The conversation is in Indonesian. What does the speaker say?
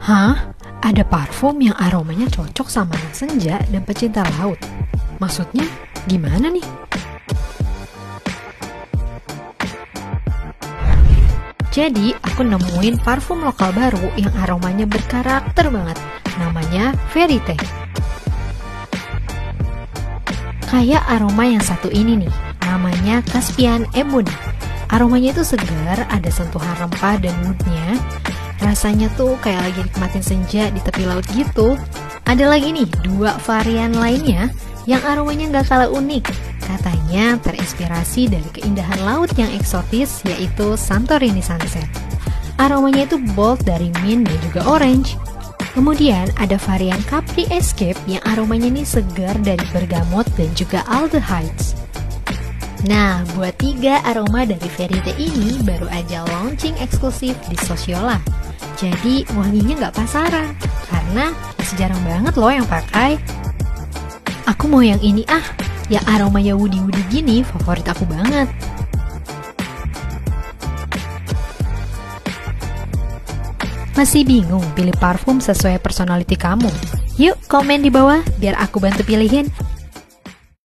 Hah? Ada parfum yang aromanya cocok sama anak senja dan pecinta laut. Maksudnya gimana nih? Jadi aku nemuin parfum lokal baru yang aromanya berkarakter banget. Namanya Verite. Kayak aroma yang satu ini nih, namanya Caspian Ebony. Aromanya itu segar, ada sentuhan rempah dan moodnya. Rasanya tuh kayak lagi nikmatin senja di tepi laut gitu. Ada lagi nih, dua varian lainnya yang aromanya nggak kalah unik. Katanya terinspirasi dari keindahan laut yang eksotis, yaitu Santorini Sunset. Aromanya itu bold dari mint dan juga orange. Kemudian ada varian Capri Escape yang aromanya nih segar dari bergamot dan juga aldehydes. Nah, buat 3 aroma dari Verite ini baru aja launching eksklusif di Sociolla. Jadi wanginya nggak pasaran, karena sejarang banget loh yang pakai. Aku mau yang ini ah, yang aromanya woody-woody gini favorit aku banget. Masih bingung pilih parfum sesuai personality kamu? Yuk komen di bawah biar aku bantu pilihin.